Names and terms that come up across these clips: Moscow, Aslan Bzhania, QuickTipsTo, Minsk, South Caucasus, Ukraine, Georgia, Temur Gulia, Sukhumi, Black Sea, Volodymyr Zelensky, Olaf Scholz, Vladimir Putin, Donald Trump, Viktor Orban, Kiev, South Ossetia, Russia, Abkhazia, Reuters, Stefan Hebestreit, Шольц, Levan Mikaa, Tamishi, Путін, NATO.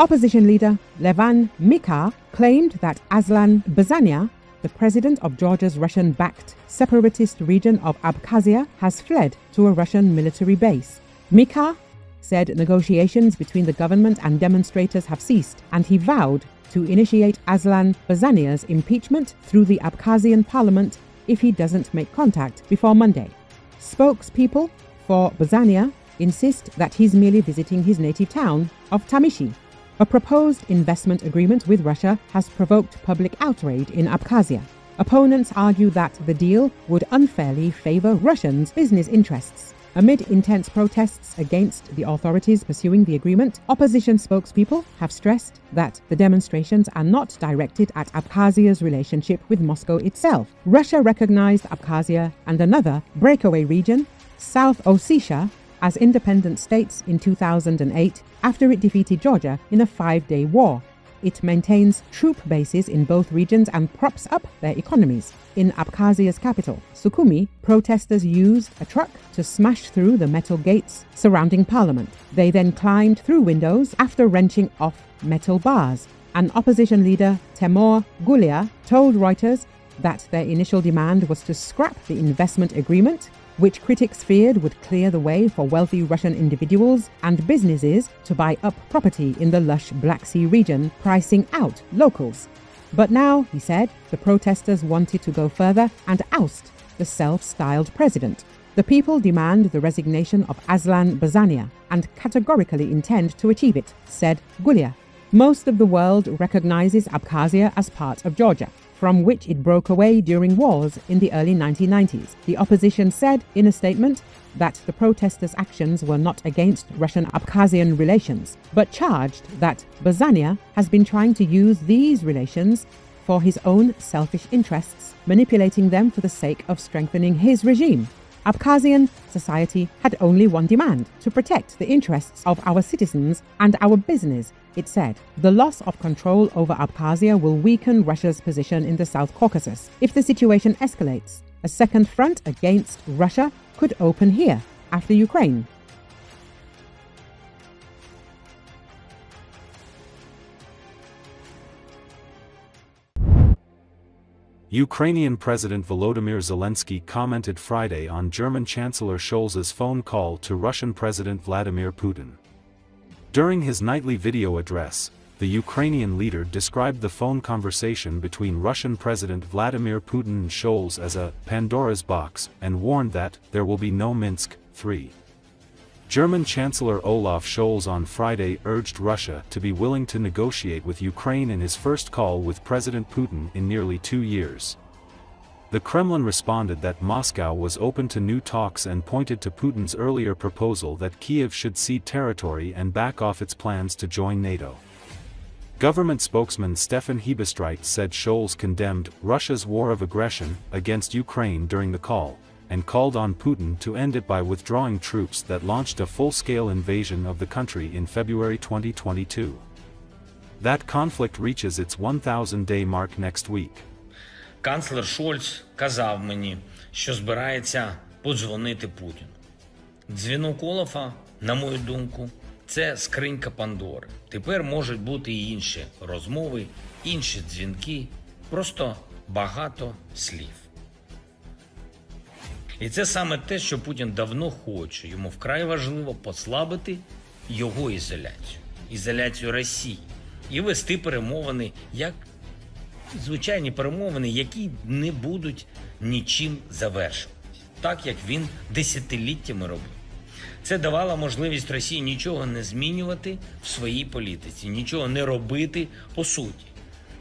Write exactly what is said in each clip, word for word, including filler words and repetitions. Opposition leader Levan Mikaa claimed that Aslan Bzhania, the president of Georgia's Russian-backed separatist region of Abkhazia, has fled to a Russian military base. Mikaa said negotiations between the government and demonstrators have ceased, and he vowed to initiate Aslan Bzhania's impeachment through the Abkhazian parliament if he doesn't make contact before Monday. Spokespeople for Bzhania insist that he's merely visiting his native town of Tamishi. A proposed investment agreement with Russia has provoked public outrage in Abkhazia. Opponents argue that the deal would unfairly favor Russians' business interests. Amid intense protests against the authorities pursuing the agreement, opposition spokespeople have stressed that the demonstrations are not directed at Abkhazia's relationship with Moscow itself. Russia recognized Abkhazia and another breakaway region, South Ossetia, as independent states in two thousand eight after it defeated Georgia in a five-day war. It maintains troop bases in both regions and props up their economies. In Abkhazia's capital, Sukhumi, protesters used a truck to smash through the metal gates surrounding parliament. They then climbed through windows after wrenching off metal bars. An opposition leader, Temur Gulia, told Reuters that their initial demand was to scrap the investment agreement, which critics feared would clear the way for wealthy Russian individuals and businesses to buy up property in the lush Black Sea region, pricing out locals. But now, he said, the protesters wanted to go further and oust the self-styled president. The people demand the resignation of Aslan Bzhania and categorically intend to achieve it, said Gulia. Most of the world recognizes Abkhazia as part of Georgia, from which it broke away during wars in the early nineteen nineties. The opposition said in a statement that the protesters' actions were not against Russian-Abkhazian relations, but charged that Bzhania has been trying to use these relations for his own selfish interests, manipulating them for the sake of strengthening his regime. Abkhazian society had only one demand: to protect the interests of our citizens and our business, it said. The loss of control over Abkhazia will weaken Russia's position in the South Caucasus. If the situation escalates, a second front against Russia could open here after Ukraine. Ukrainian President Volodymyr Zelensky commented Friday on German Chancellor Scholz's phone call to Russian President Vladimir Putin. During his nightly video address, the Ukrainian leader described the phone conversation between Russian President Vladimir Putin and Scholz as a Pandora's box and warned that there will be no Minsk three. German Chancellor Olaf Scholz on Friday urged Russia to be willing to negotiate with Ukraine in his first call with President Putin in nearly two years. The Kremlin responded that Moscow was open to new talks and pointed to Putin's earlier proposal that Kiev should cede territory and back off its plans to join NATO. Government spokesman Stefan Hebestreit said Scholz condemned Russia's war of aggression against Ukraine during the call, and called on Putin to end it by withdrawing troops that launched a full-scale invasion of the country in February twenty twenty-two. That conflict reaches its one thousand day mark next week. Канцлер Шольц казав мені, що збирається подзвонити Путіну. Дзвінок Олафа, на мою думку, це скринька Пандори. Тепер можуть бути і інші розмови, інші дзвінки, просто багато слів. І це саме те, що Путін давно хоче. Йому вкрай важливо послабити його ізоляцію, ізоляцію Росії, і вести перемовини, як звичайні перемовини, які не будуть нічим завершені, так як він десятиліттями робив. Це давало можливість Росії нічого не змінювати в своїй політиці, нічого не робити по суті.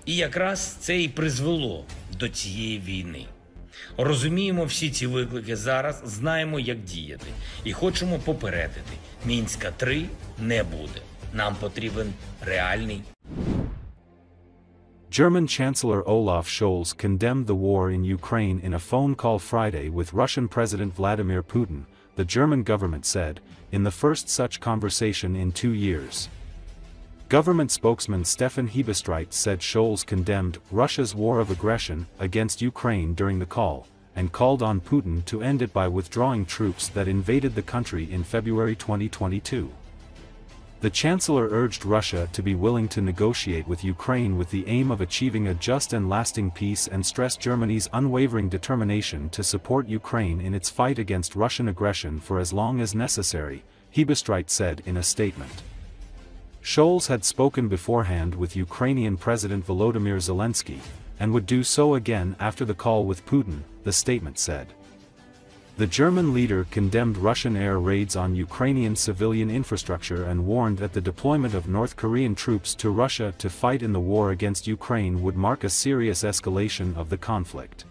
І якраз це і призвело до цієї війни. Розуміємо всі ці виклики зараз, знаємо, як діяти, і хочемо попередити: Мінська три не буде. Нам потрібен реальний. German Chancellor Olaf Scholz condemned the war in Ukraine in a phone call Friday with Russian President Vladimir Putin, the German government said, in the first such conversation in two years. Government spokesman Stefan Hebestreit said Scholz condemned Russia's war of aggression against Ukraine during the call, and called on Putin to end it by withdrawing troops that invaded the country in February twenty twenty-two. The Chancellor urged Russia to be willing to negotiate with Ukraine with the aim of achieving a just and lasting peace and stressed Germany's unwavering determination to support Ukraine in its fight against Russian aggression for as long as necessary, Hebestreit said in a statement. Scholz had spoken beforehand with Ukrainian President Volodymyr Zelensky, and would do so again after the call with Putin, the statement said. The German leader condemned Russian air raids on Ukrainian civilian infrastructure and warned that the deployment of North Korean troops to Russia to fight in the war against Ukraine would mark a serious escalation of the conflict.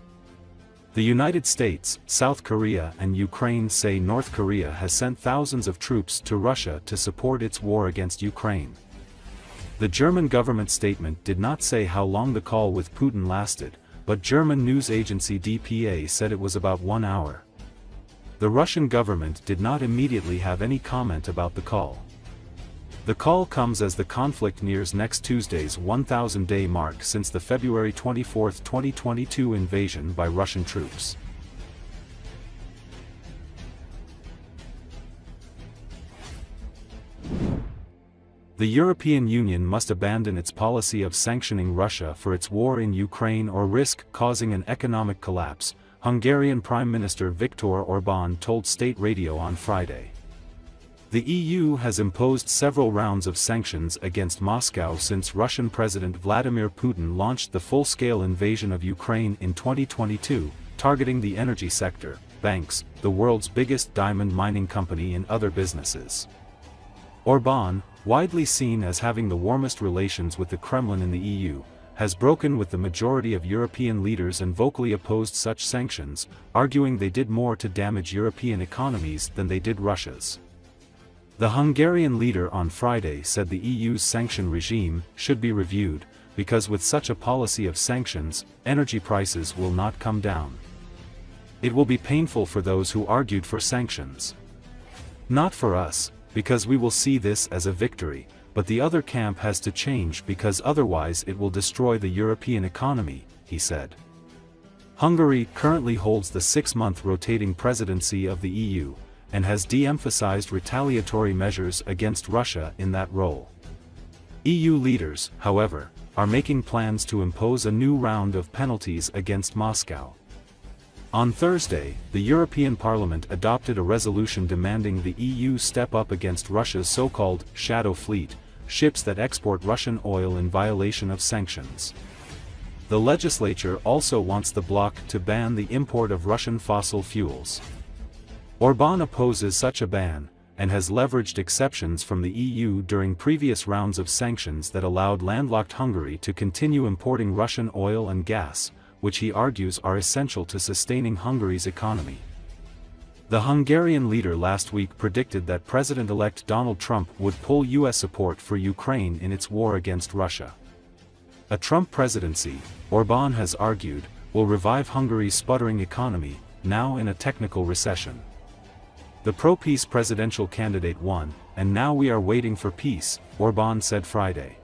The United States, South Korea and Ukraine say North Korea has sent thousands of troops to Russia to support its war against Ukraine. The German government statement did not say how long the call with Putin lasted, but German news agency D P A said it was about one hour. The Russian government did not immediately have any comment about the call. The call comes as the conflict nears next Tuesday's one thousand day mark since the February twenty-fourth twenty twenty-two invasion by Russian troops. The European Union must abandon its policy of sanctioning Russia for its war in Ukraine or risk causing an economic collapse, Hungarian Prime Minister Viktor Orban told state radio on Friday. The E U has imposed several rounds of sanctions against Moscow since Russian President Vladimir Putin launched the full-scale invasion of Ukraine in twenty twenty-two, targeting the energy sector, banks, the world's biggest diamond mining company and other businesses. Orban, widely seen as having the warmest relations with the Kremlin in the E U, has broken with the majority of European leaders and vocally opposed such sanctions, arguing they did more to damage European economies than they did Russia's. The Hungarian leader on Friday said the E U's sanction regime should be reviewed, because with such a policy of sanctions, energy prices will not come down. It will be painful for those who argued for sanctions. Not for us, because we will see this as a victory, but the other camp has to change because otherwise it will destroy the European economy, he said. Hungary currently holds the six-month rotating presidency of the E U, and has de-emphasized retaliatory measures against Russia in that role. E U leaders, however, are making plans to impose a new round of penalties against Moscow. On Thursday, the European Parliament adopted a resolution demanding the E U step up against Russia's so-called shadow fleet, ships that export Russian oil in violation of sanctions. The legislature also wants the bloc to ban the import of Russian fossil fuels. Orban opposes such a ban, and has leveraged exceptions from the E U during previous rounds of sanctions that allowed landlocked Hungary to continue importing Russian oil and gas, which he argues are essential to sustaining Hungary's economy. The Hungarian leader last week predicted that President-elect Donald Trump would pull U S support for Ukraine in its war against Russia. A Trump presidency, Orban has argued, will revive Hungary's sputtering economy, now in a technical recession. The pro-peace presidential candidate won, and now we are waiting for peace, Orban said Friday.